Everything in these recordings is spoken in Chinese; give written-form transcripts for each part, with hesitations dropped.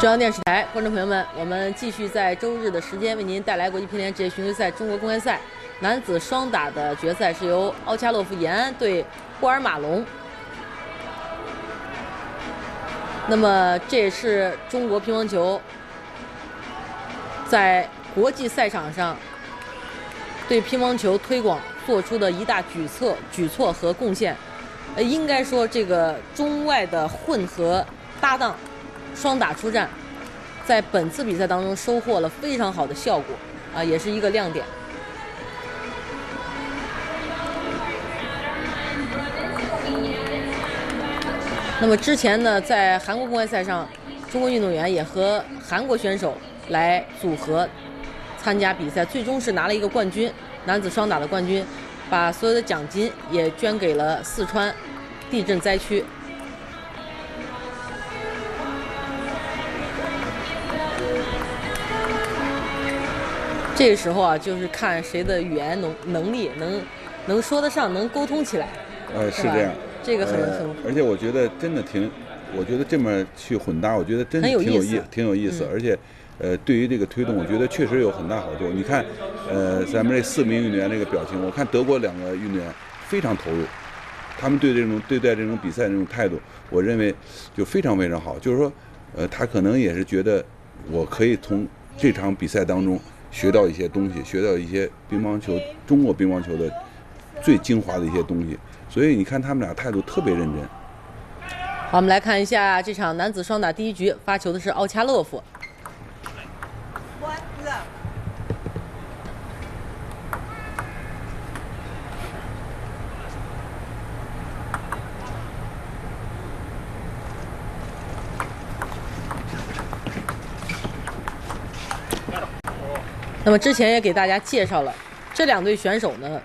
中央电视台观众朋友们，我们继续在周日的时间为您带来国际乒联职业巡回赛中国公开赛男子双打的决赛，是由奥恰洛夫延安对霍尔马龙。那么，这也是中国乒乓球在国际赛场上对乒乓球推广做出的一大举措和贡献。应该说，这个中外的混合搭档。 双打出战，在本次比赛当中收获了非常好的效果，也是一个亮点。那么之前呢，在韩国公开赛上，中国运动员也和韩国选手来组合参加比赛，最终是拿了一个冠军，男子双打的冠军，把所有的奖金也捐给了四川地震灾区。 这个时候啊，就是看谁的语言能力能说得上，能沟通起来。是这样，这个很。而且我觉得真的挺，我觉得这么去混搭，我觉得真的挺有意思。而且，对于这个推动，我觉得确实有很大好处。你看，咱们这4名运动员这个表情，我看德国2个运动员非常投入，他们对待这种比赛这种态度，我认为就非常好。就是说，他可能也是觉得我可以从这场比赛当中。 学到一些东西，学到一些乒乓球，中国乒乓球的最精华的一些东西，所以你看他们俩态度特别认真。好，我们来看一下这场男子双打第一局，发球的是奥恰洛夫。那么之前也给大家介绍了，这2队选手呢，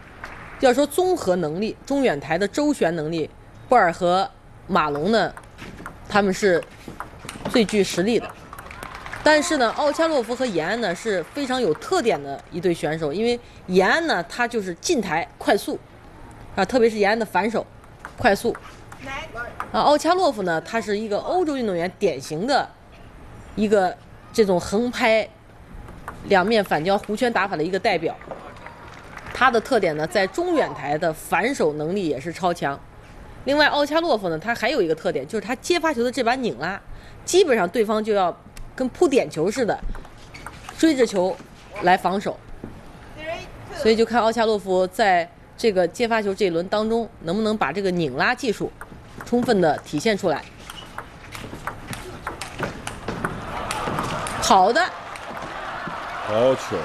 要说综合能力、中远台的周旋能力，波尔和马龙呢，他们是最具实力的。但是呢，奥恰洛夫和延安呢是非常有特点的一对选手，因为延安呢他就是近台快速，啊，特别是延安的反手快速。啊，奥恰洛夫呢，他是一个欧洲运动员典型的一个这种横拍。 两面反交弧圈打法的一个代表，他的特点呢，在中远台的反手能力也是超强。另外，奥恰洛夫呢，他还有一个特点，就是他接发球的这把拧拉，基本上对方就要跟扑点球似的追着球来防守。所以就看奥恰洛夫在这个接发球这一轮当中，能不能把这个拧拉技术充分的体现出来。好的。 好球！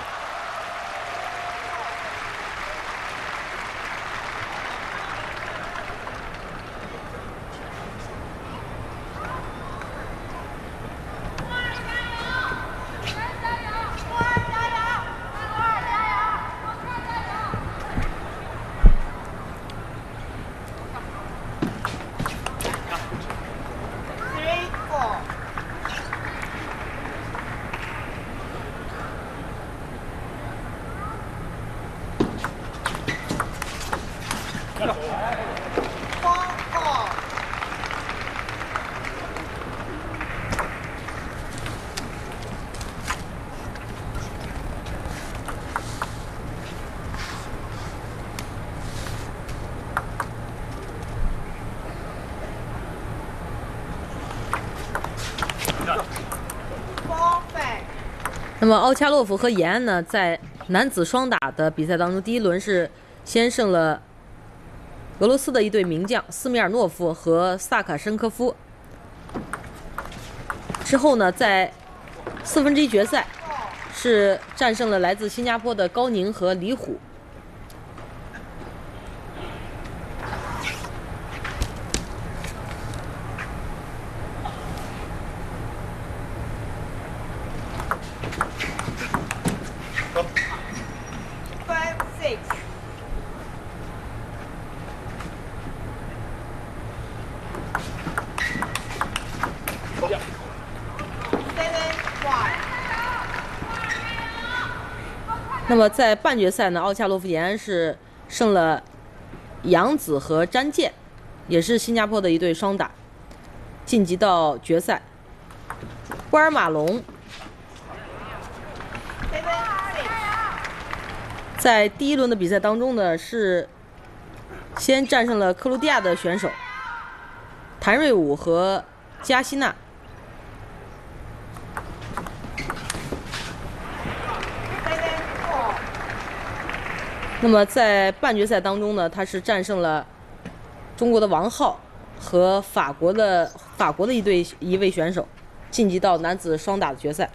那么奥恰洛夫和延安呢，在男子双打的比赛当中，第一轮是先胜了俄罗斯的一对名将斯米尔诺夫和萨卡申科夫。之后呢，在1/4决赛是战胜了来自新加坡的高宁和李虎。那么在半决赛呢，奥恰洛夫延安是胜了杨子和詹健，也是新加坡的一对双打，晋级到决赛。官马龙在第一轮的比赛当中呢，是先战胜了克罗地亚的选手谭瑞武和加西娜。 那么在半决赛当中呢，他是战胜了中国的王浩和法国的一位选手，晋级到男子双打的决赛。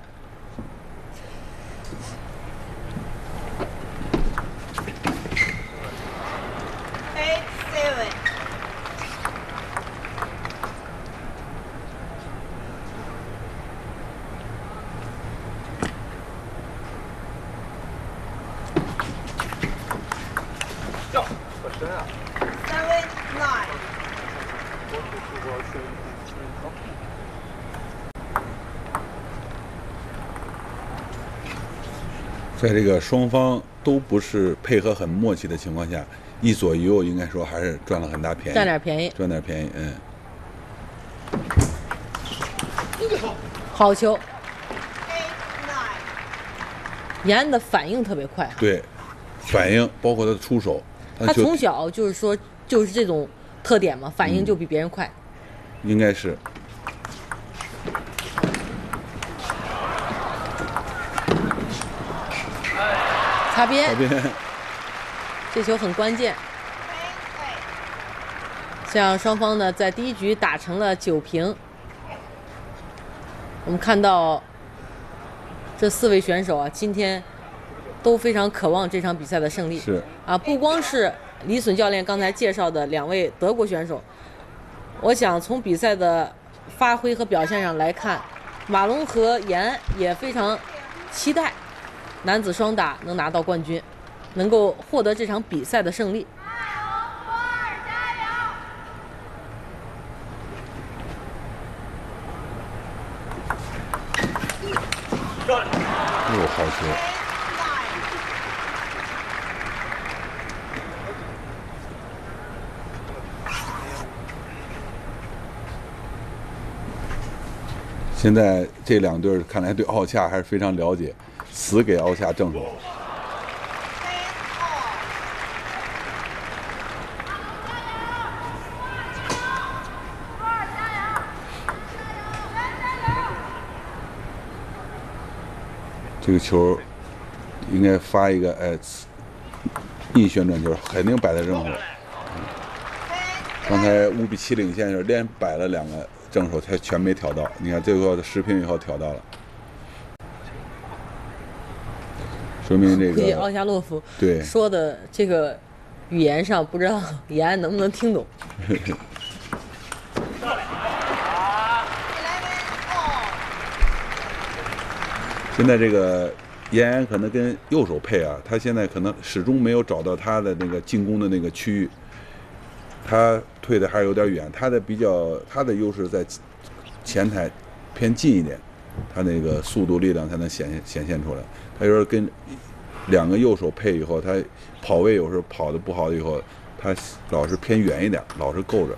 在这个双方都不是配合很默契的情况下，一左一右应该说还是赚了很大便宜，赚点便宜，嗯。好球！延安的反应特别快啊。对，反应包括他的出手。他从小就是说就是这种特点嘛，反应就比别人快。应该是。 擦边，这球很关键。这样双方呢，在第一局打成了9平。我们看到这4位选手啊，今天都非常渴望这场比赛的胜利。是啊，不光是李隼教练刚才介绍的2位德国选手，我想从比赛的发挥和表现上来看，马龙和延安也非常期待。 男子双打能拿到冠军，能够获得这场比赛的胜利。又好球！现在这2队看来对奥恰还是非常了解。 死给奥恰正手，这个球应该发一个逆旋转球，肯定摆在正手。刚才5比7领先的时候，连摆了2个正手，他全没挑到。你看最后10平以后挑到了。 说明这个奥夏洛夫对说的这个语言上，不知道延安能不能听懂。现在这个延安可能跟右手配啊，他现在可能始终没有找到他的那个进攻的那个区域，他退的还是有点远，他的优势在前台偏近一点。 他那个速度、力量才能显现出来。他有时候跟2个右手配以后，他跑位有时候跑的不好以后，他老是偏远一点，老是够着。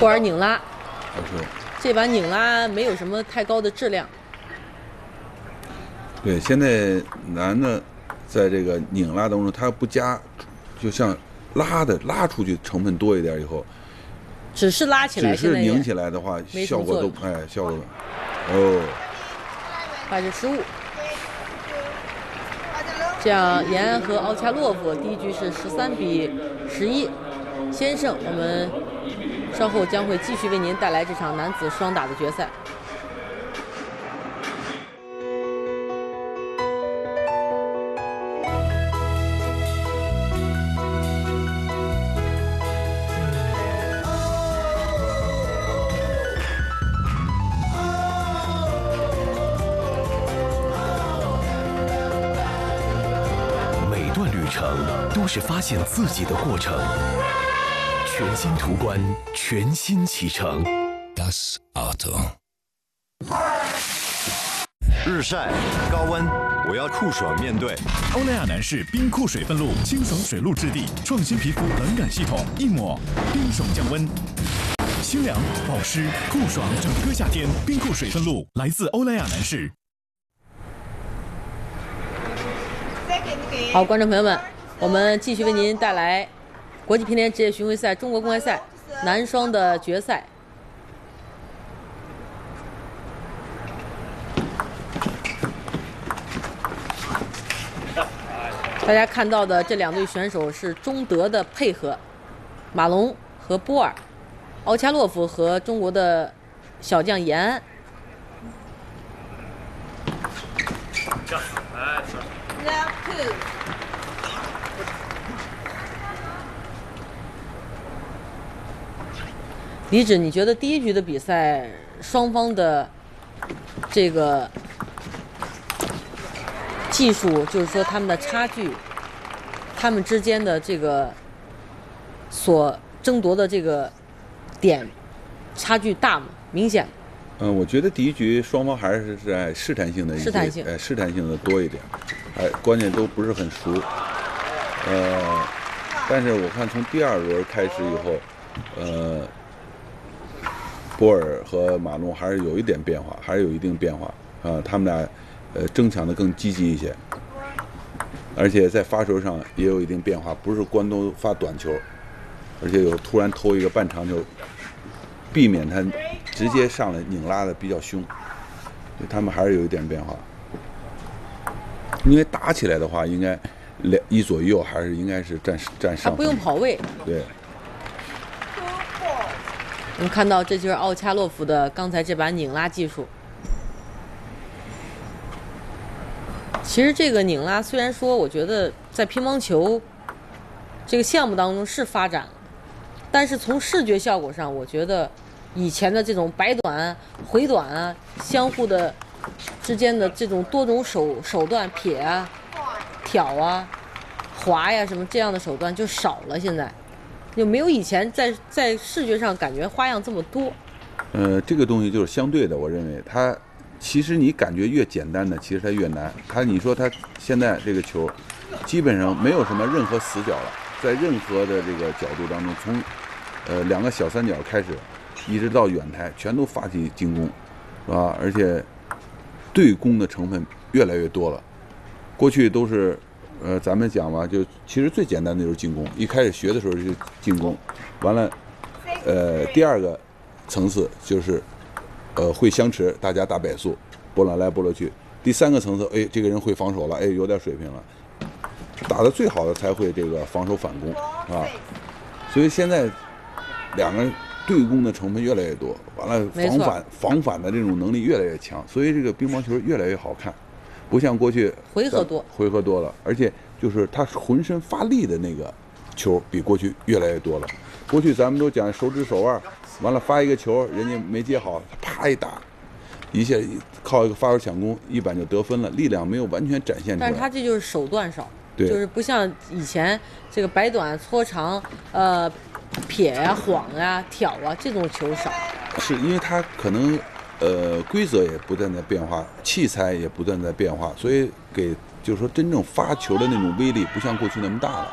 霍尔拧拉，这把拧拉没有什么太高的质量。对，现在男的在这个拧拉当中，他不加，就像。 拉出去成分多一点以后，只是拉起来，只是拧起来的话，效果都效果哦，8-15。这样，延安和奥恰洛夫第一局是13比11先胜。我们稍后将会继续为您带来这场男子双打的决赛。 都是发现自己的过程，全新途观，全新启程。Das Auto。日晒、高温，我要酷爽面对。欧莱雅男士冰酷水分露，清爽水露质地，创新皮肤冷感系统，一抹冰爽降温，清凉保湿酷爽整个夏天。冰酷水分露来自欧莱雅男士。好，观众朋友们，我们继续为您带来国际乒联职业巡回赛中国公开赛男双的决赛。 大家看到的这两队选手是中德的配合，马龙和波尔，奥恰洛夫和中国的小将延安。李芷，你觉得第一局的比赛双方的这个？ 技术就是说他们的差距，他们之间的这个所争夺的这个点差距大吗？明显。我觉得第一局双方还是在试探性的一些，试探性的多一点，关键都不是很熟。但是我看从第二轮开始以后，波尔和马龙还是有一点变化，还是有一定变化啊，他们俩。 争抢的更积极一些，而且在发球上也有一定变化，不是关东发短球，而且有突然投一个半长球，避免他直接上来拧拉的比较凶，所以他们还是有一点变化。因为打起来的话，应该一左一右还是应该是占上风。他不用跑位。对。我们看到这就是奥恰洛夫的刚才这把拧拉技术。 其实这个拧拉虽然说，我觉得在乒乓球这个项目当中是发展了，但是从视觉效果上，我觉得以前的这种摆短、回短啊，相互的之间的这种多种手段撇啊、挑啊、滑呀、什么这样的手段就少了，现在就没有以前在视觉上感觉花样这么多。这个东西就是相对的，我认为它。 其实你感觉越简单的，其实它越难。你说它现在这个球，基本上没有什么任何死角了，在任何的这个角度当中，从两个小三角开始，一直到远台，全都发起进攻，是吧？而且对攻的成分越来越多了。过去都是，咱们讲吧，就其实最简单的就是进攻。一开始学的时候就进攻，完了，第二个层次就是。 会相持，大家打摆速，波兰来波兰去。第三个层次，哎，这个人会防守了，哎，有点水平了。打得最好的才会这个防守反攻啊。所以现在两个人对攻的成分越来越多，完了防反的这种能力越来越强，所以这个乒乓球越来越好看，不像过去回合多了，而且就是他浑身发力的那个球比过去越来越多了。过去咱们都讲手指手腕。 完了发一个球，人家没接好，他啪一打，一下靠一个发球抢攻，一板就得分了。力量没有完全展现出来。但是他这就是手段少，对，就是不像以前这个摆短、搓长、撇呀、晃呀、挑啊这种球少。是因为他可能规则也不断在变化，器材也不断在变化，所以给就是说真正发球的那种威力不像过去那么大了，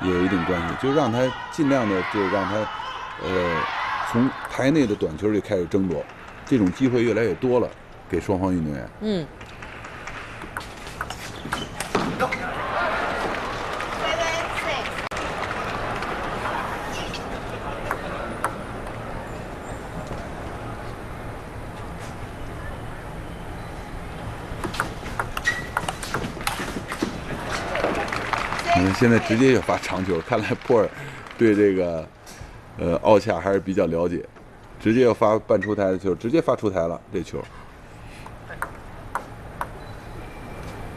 也有一定关系。就让他尽量的就让他从台内的短球就开始争夺，这种机会越来越多了，给双方运动员。嗯。现在直接就发长球，看来波尔对这个。 奥恰还是比较了解，直接要发半出台的球，直接发出台了这球。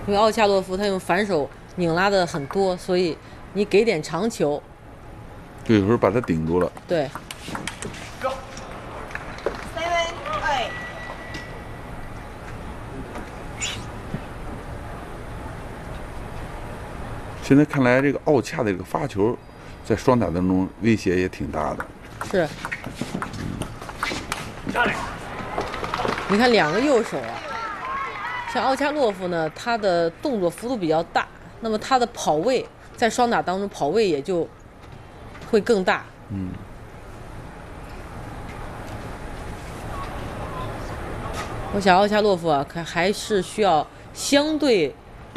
因为奥恰洛夫他用反手拧拉的很多，所以你给点长球，对，有时候把他顶住了。对。现在看来，这个奥恰的这个发球。 在双打当中威胁也挺大的，是。你看两个右手啊，像奥恰洛夫呢，他的动作幅度比较大，那么他的跑位在双打当中跑位也就会更大。嗯。我想奥恰洛夫啊，还是需要相对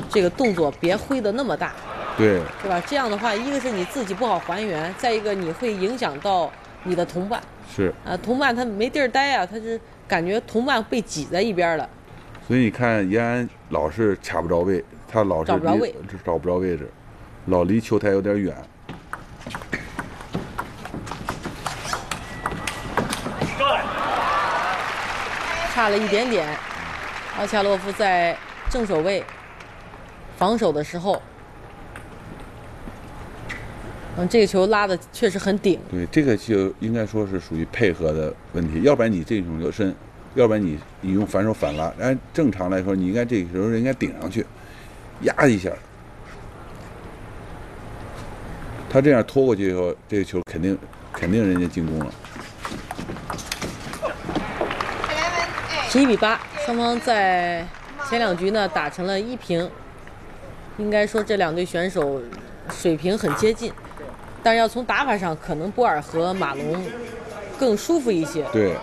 这个动作别挥得那么大。 对，对吧？这样的话，一个是你自己不好还原，再一个你会影响到你的同伴。是啊，同伴他没地儿待啊，他是感觉同伴被挤在一边了。所以你看，延安老是卡不着位，他老是找不着位置，老离球台有点远。差了一点点，奥恰洛夫在正手位防守的时候。 嗯，这个球拉的确实很顶。对，这个就应该说是属于配合的问题，要不然你这种就深，要不然你用反手反拉。按正常来说，你应该这个时候应该顶上去，压一下。他这样拖过去以后，这个球肯定人家进攻了。11比8，双方在前两局呢打成了1平，应该说这两队选手水平很接近。 但是要从打法上，可能波尔和马龙更舒服一些。对。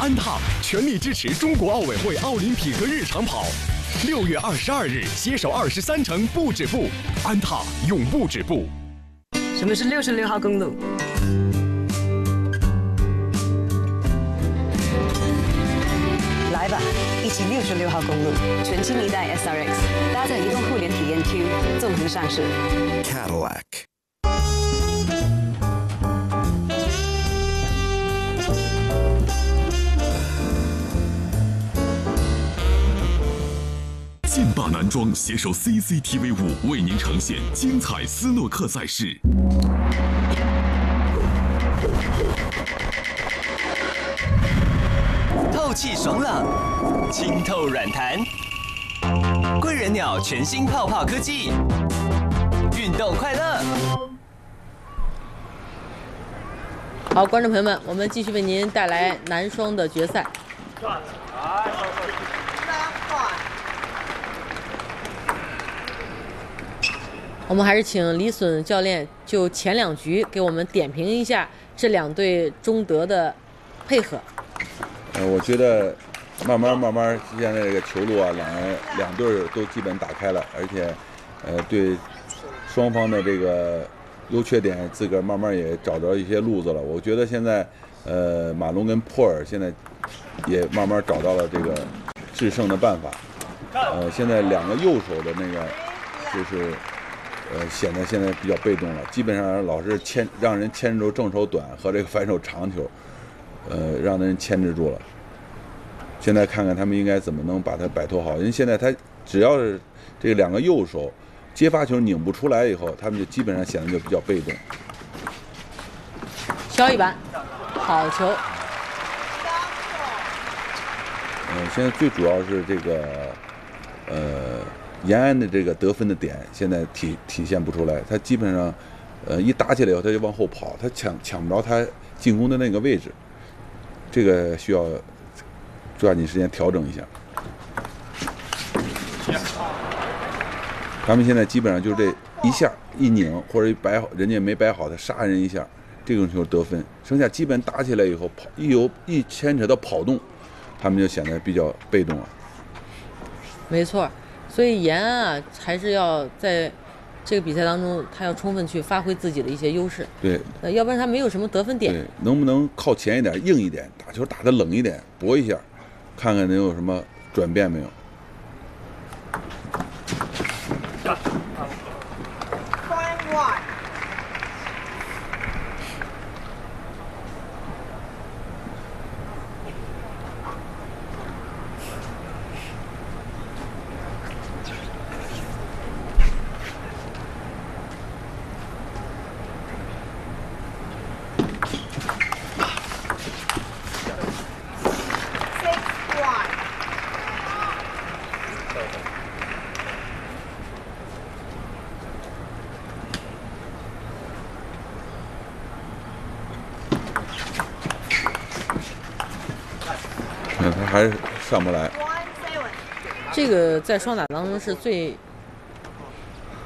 安踏全力支持中国奥委会奥林匹克日长跑，6月22日携手23城不止步，安踏永不止步。什么是66号公路？ 来吧，一起66号公路，全新一代 SRX 搭载移动互联体验 Q， 纵横上市。Cadillac。劲霸男装携手 CCTV5 为您呈现精彩斯诺克赛事。 透气爽朗，清透软弹，贵人鸟全新泡泡科技，运动快乐。好，观众朋友们，我们继续为您带来男双的决赛。我们还是请李隼教练就前两局给我们点评一下这两队中德的配合。 我觉得慢慢，现在这个球路啊，两队都基本打开了，而且，对双方的这个优缺点，自个儿慢慢也找着一些路子了。我觉得现在，马龙跟珀尔现在也慢慢找到了这个制胜的办法。现在两个右手的那个就是显得现在比较被动了，基本上老是让人牵制住正手短和这个反手长球。 让人牵制住了。现在看看他们应该怎么能把它摆脱好，因为现在他只要是这两个右手接发球拧不出来以后，他们就基本上显得就比较被动。小一板，好球。现在最主要是这个延安的这个得分的点现在体现不出来，他基本上一打起来以后他就往后跑，他抢不着他进攻的那个位置。 这个需要抓紧时间调整一下。他们现在基本上就是这一下一拧，或者摆好，人家没摆好，他杀人一下，这种球得分。剩下基本打起来以后，跑一牵扯到跑动，他们就显得比较被动了。没错，所以延安啊，还是要在这个比赛当中，他要充分去发挥自己的一些优势。对，要不然他没有什么得分点。对，能不能靠前一点，硬一点？ 球打得冷一点，搏一下，看看能有什么转变没有。还是上不来。这个在双打当中是最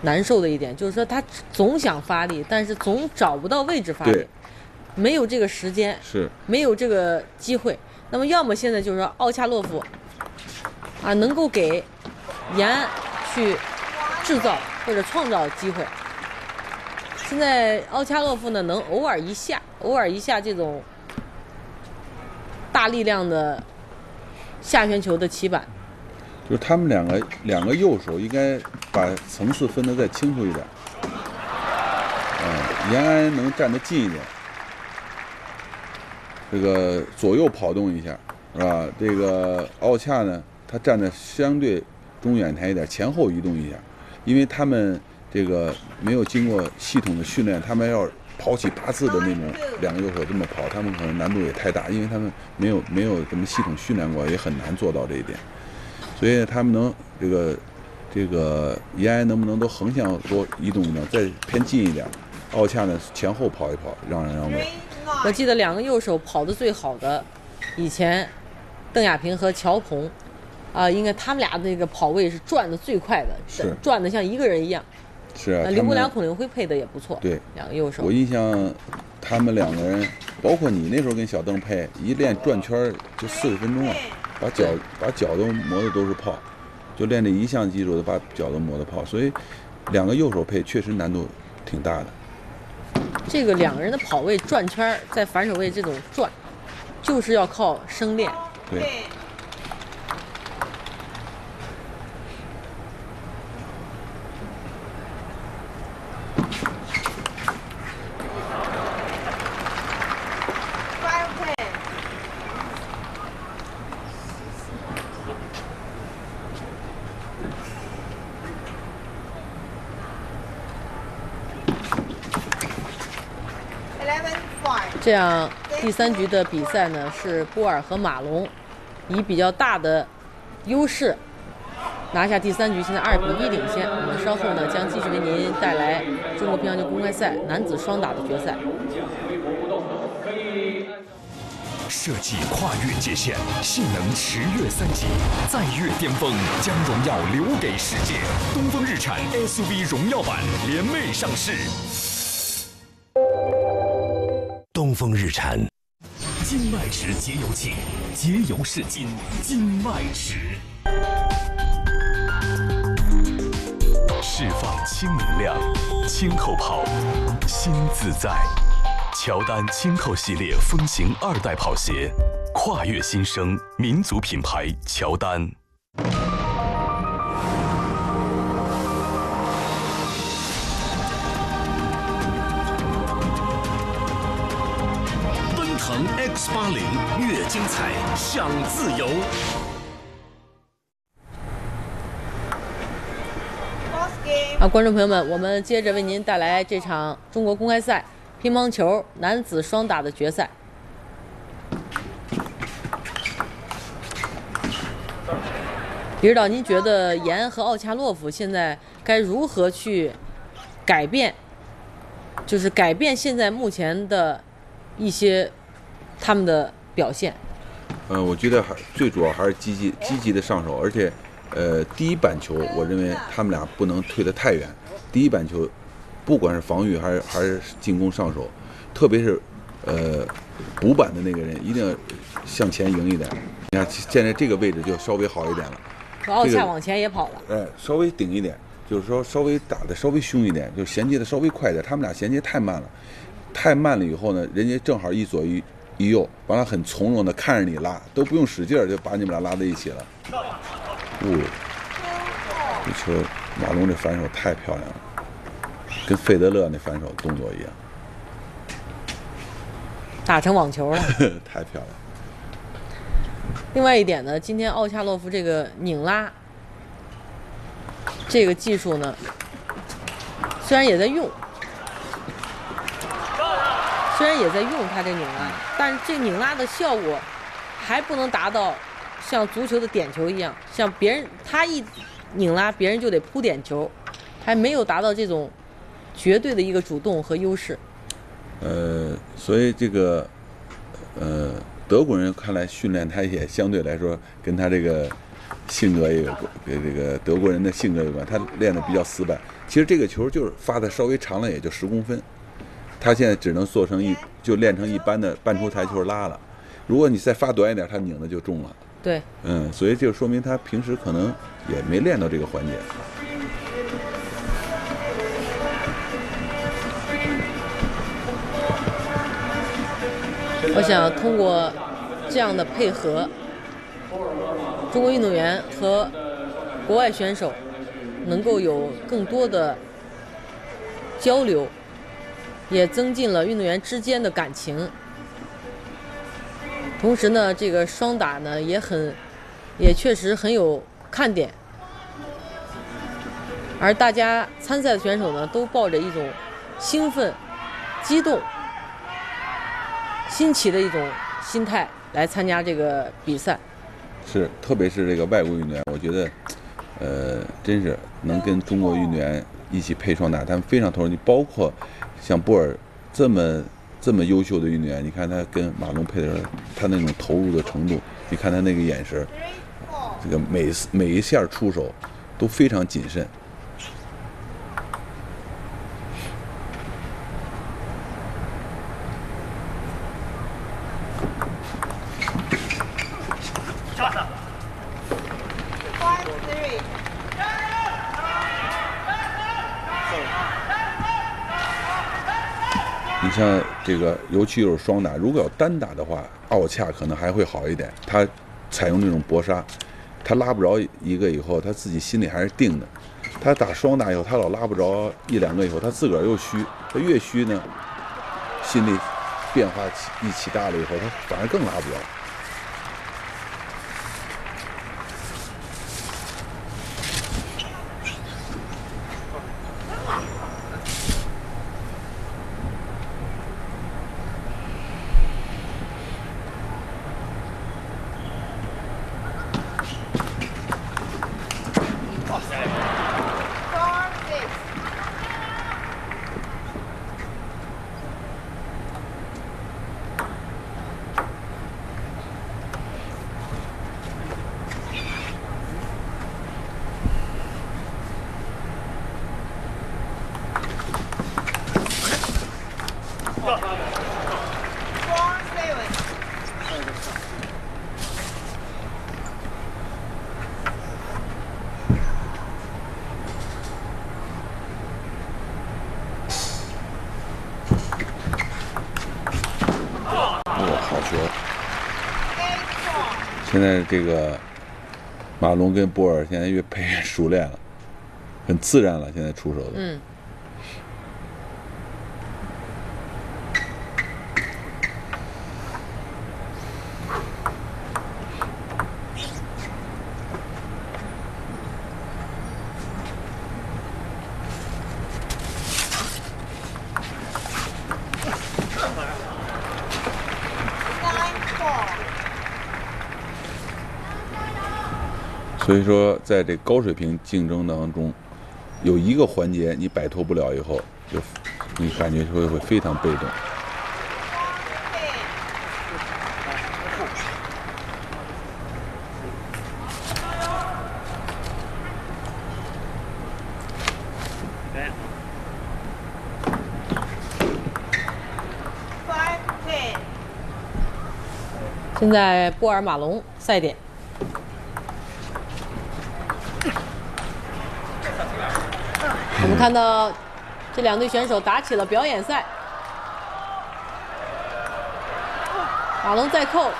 难受的一点，就是说他总想发力，但是总找不到位置发力，没有这个时间，是没有这个机会。那么要么现在就是说奥恰洛夫啊，能够给延安去制造或者创造机会。现在奥恰洛夫呢，能偶尔一下这种大力量的下旋球的起板。就是他们两个右手应该把层次分得再清楚一点，延安能站得近一点，这个左右跑动一下，是吧？这个奥恰呢，他站得相对中远台一点，前后移动一下，因为他们这个没有经过系统的训练，他们要跑起八字的那种两个右手这么跑，他们可能难度也太大，因为他们没有怎么系统训练过，也很难做到这一点。所以他们能这个延安能不能都横向多移动呢？再偏近一点，奥恰呢前后跑一跑，让人让位。我记得两个右手跑得最好的，以前邓亚萍和乔鹏啊、应该他们俩那个跑位是转的最快的，是转的像一个人一样。是啊，林国良、孔令辉配的也不错。对，两个右手。我印象他们两个人，包括你那时候跟小邓配，一练转圈就40分钟了。把脚都磨的都是泡，就练这一项技术的把脚都磨的泡，所以两个右手配确实难度挺大的。这个两个人的跑位转圈在反手位这种转，就是要靠生练。对。这样，第三局的比赛呢，是波尔和马龙以比较大的优势拿下第三局，现在2-1领先。我们稍后呢将继续为您带来中国乒乓球公开赛男子双打的决赛。设计跨越界限，性能10跃3级，再越巅峰，将荣耀留给世界。东风日产 SUV 荣耀版联袂上市。东风日产，金麦驰节油器，节油是金，金麦驰，释放轻能量，轻扣跑，心自在。乔丹轻扣系列风行2代跑鞋，跨越新生，民族品牌乔丹。X80越精彩，想自由。啊，观众朋友们，我们接着为您带来这场中国公开赛乒乓球男子双打的决赛。李指导，您觉得延安和奥恰洛夫现在该如何去改变？就是改变现在目前的一些。他们的表现，我觉得最主要还是积极的上手，而且，第一板球我认为他们俩不能退得太远。第一板球，不管是防御还是进攻上手，特别是，补板的那个人一定要向前迎一点。你看现在这个位置就稍微好一点了，奥恰往前也跑了，哎，稍微顶一点，就是说稍微打的稍微凶一点，就衔接的稍微快一点。他们俩衔接太慢了以后呢，人家正好一左一右，完了很从容的看着你拉，都不用使劲就把你们俩拉在一起了。这球马龙这反手太漂亮了，跟费德勒那反手动作一样，打成网球了，太漂亮了。另外一点呢，今天奥恰洛夫这个拧拉这个技术呢，虽然也在用。他这拧拉，但是这拧拉的效果还不能达到像足球的点球一样，像别人他一拧拉，别人就得扑点球，还没有达到这种绝对的一个主动和优势。所以这个德国人看来训练他也相对来说跟他这个性格也有，跟这个德国人的性格有关。他练得比较死板。其实这个球就是发的稍微长了，也就10公分。他现在只能做成就练成一般的半出台球拉了。如果你再发短一点，他拧的就中了。对，嗯，所以就说明他平时可能也没练到这个环节。我想通过这样的配合，中国运动员和国外选手能够有更多的交流，也增进了运动员之间的感情。同时呢，这个双打呢也确实很有看点，而大家参赛的选手呢都抱着一种兴奋、激动、新奇的一种心态来参加这个比赛。是，特别是这个外国运动员，我觉得，真是能跟中国运动员一起配双打，他们非常投入。你包括像波尔这么优秀的运动员，你看他跟马龙配的时候，他那种投入的程度，你看他那个眼神，这个每一下出手都非常谨慎。你像这个，尤其就是双打，如果要单打的话，奥恰可能还会好一点。他采用这种搏杀，他拉不着一个以后，他自己心里还是定的。他打双打以后，他老拉不着一两个以后，他自个儿又虚，他越虚呢，心里变化一起大了以后，他反而更拉不着。现在这个马龙跟波尔现在越配越熟练了，很自然了，现在出手的。嗯。所以说，在这高水平竞争当中，有一个环节你摆脱不了以后，就你感觉会非常被动。现在波尔马龙赛点。我们看到这两队选手打起了表演赛，马龙再扣，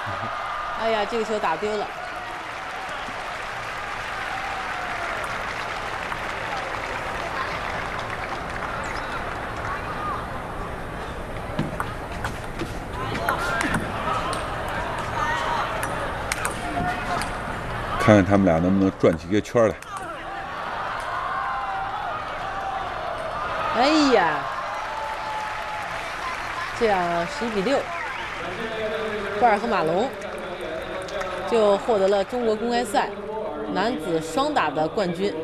哎呀，这个球打丢了。看看他们俩能不能转起一个圈来。哎呀，这样11比6，波尔和马龙就获得了中国公开赛男子双打的冠军。